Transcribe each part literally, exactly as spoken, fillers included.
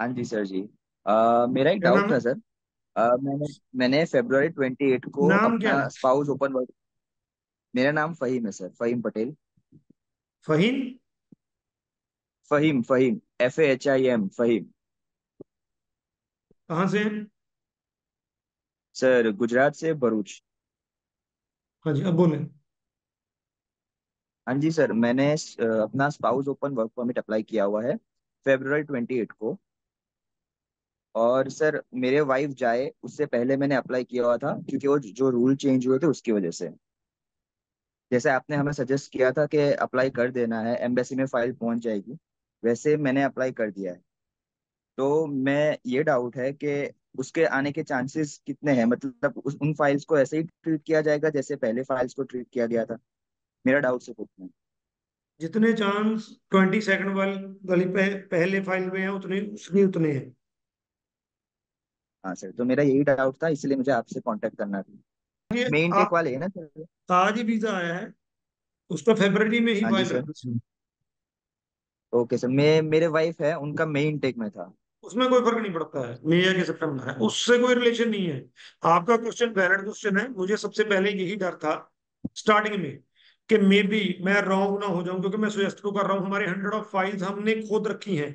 हाँ जी सर जी। अ, मेरा एक है डाउट ना। था सर। अ, मैंने मैंने फेब्रुवरी ट्वेंटी एट को नाम क्या अपना है? स्पाउस ओपन वर्क, मेरा नाम फहीम है sir, Fahim Patel, Fahim. Fahim Fahim F A H I M Fahim कहाँ से हैं? सर, गुजरात से भरूच। हाँ जी, अब बोले। हाँ जी सर, मैंने अ, अपना spouse open work permit apply किया हुआ है फेब्रुवरी ट्वेंटी एट को, और सर मेरे वाइफ जाए उससे पहले मैंने अप्लाई किया हुआ था, क्योंकि वो जो रूल चेंज हुए थे उसकी वजह से, जैसे आपने हमें सजेस्ट किया था कि अप्लाई कर देना है, एम्बेसी में फाइल पहुंच जाएगी, वैसे मैंने अप्लाई कर दिया है। तो मैं ये डाउट है कि उसके आने के चांसेस कितने हैं, मतलब उस, उन फाइल्स को ऐसे ही ट्रीट किया जाएगा जैसे पहले फाइल्स को ट्रीट किया गया था, मेरा डाउट सिर्फ उतना है। जितने चांस ट्वेंटी सेकंड वाली वाली पह, पहले फाइल में है उतने उसमें उतने हैं। हाँ सर, तो मेरा यही डाउट था, इसलिए मुझे आपसे कांटेक्ट करना था। ये मेन आ, टेक वाले है ना सर? आज ही वीजा आया है उसका, फरवरी में ही हाँ जी फाइल सर। रखनी थी। ओके सर, मैं मेरे वाइफ है, उनका मेन टेक में था। उसमें कोई फर्क नहीं पड़ता है मई है कि सितंबर है, उससे कोई रिलेशन नहीं है। आपका क्वेश्चन वैलिड क्वेश्चन है। मुझे सबसे पहले यही डर था स्टार्टिंग में कि मे बी मैं रॉन्ग ना हो जाऊं, क्योंकि मैं सुजेस्ट को कर रहा हूं। हमारे हंड्रेड ऑफ फाइल्स हमने खुद रखी हैं,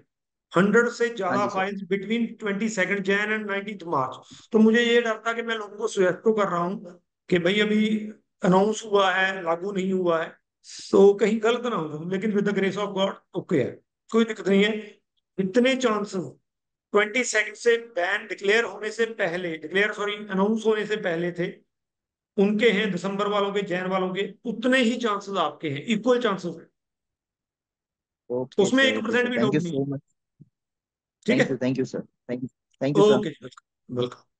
हंड्रेड से हाँ ज्यादा जी sir. Files between twenty second Jan and nineteen March. तो मुझे ये डर था कि मैं लोगों को सुजेस्ट को कर रहा हूँ कि भाई अभी अनाउंस हुआ है, लागू नहीं हुआ है, तो कहीं गलत ना हो जाऊं। लेकिन with the grace of God okay है, कोई दिक्कत नहीं है। इतने चांसेस ट्वेंटी सेकंड से बैन डिक्लेयर होने से पहले, डिक्लेयर सॉरी अनाउंस होने से पहले थे उनके हैं, दिसंबर वालों के, जैन वालों के, उतने ही चांसेस आपके हैं, इक्वल चांसेस हैं। ओके उसमें सर, एक ओके परसेंट सर, भी थैंक यू डोब नहीं है। सो मच, ठीक है, thank you, thank you sir, thank you, thank you sir. Okay, welcome welcome.